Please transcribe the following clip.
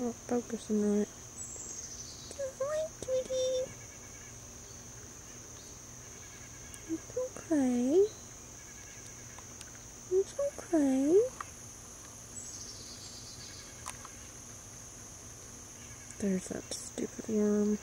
not focusing on it. It's okay. There's that stupid worm.